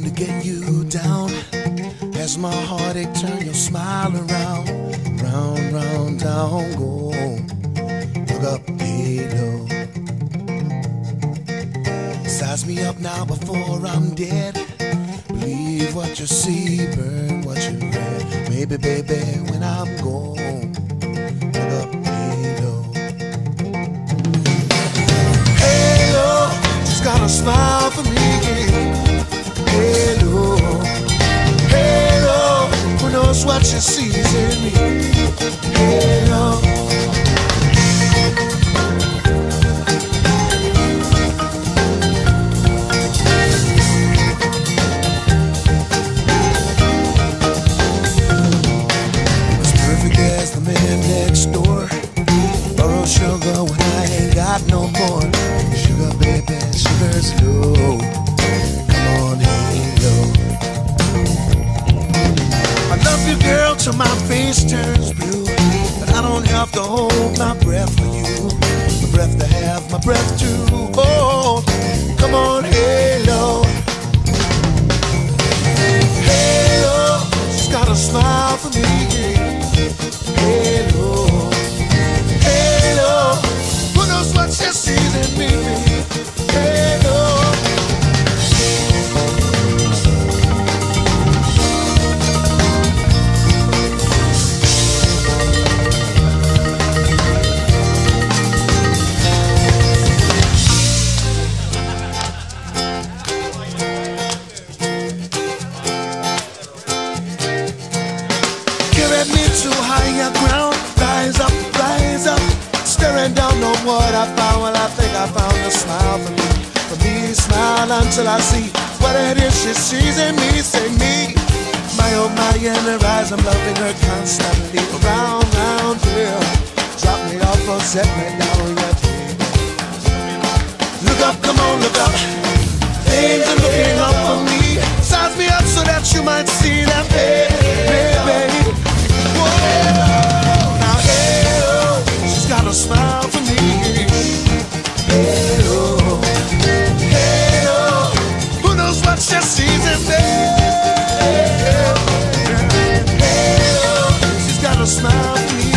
time to get you down. Has my heartache turned your smile around? Round, round, down, go. Look up, hey, low. Size me up now before I'm dead. Believe what you see, burn what you read. Maybe, baby, when I'm gone. Look up, hey, low. Hey, low, she's got a smile for me. Halo, halo, who knows what she sees in me? Halo. As perfect as the man next door. Borrow sugar when I ain't got no more. Sugar baby, sugar's low. Your girl till my face turns blue, but I don't have to hold my breath for you. My breath to have, my breath to hold. Come on, halo, halo. She's got a smile for me. Halo, halo. Who knows what she sees in me? To higher ground, rise up, staring down on what I found. Well, I think I found a smile for me. For me, smile until I see what it is she sees in me. Say me, my oh my, in her eyes, I'm loving her constantly. Around, round, yeah. Drop me off or set me down, yeah. Look up, come on, look up. Things are looking up for me. Size me up so that you might see that, baby. Now, halo, she's got a smile for me. Halo, halo, who knows what she sees in me? Halo, she's got a smile for me.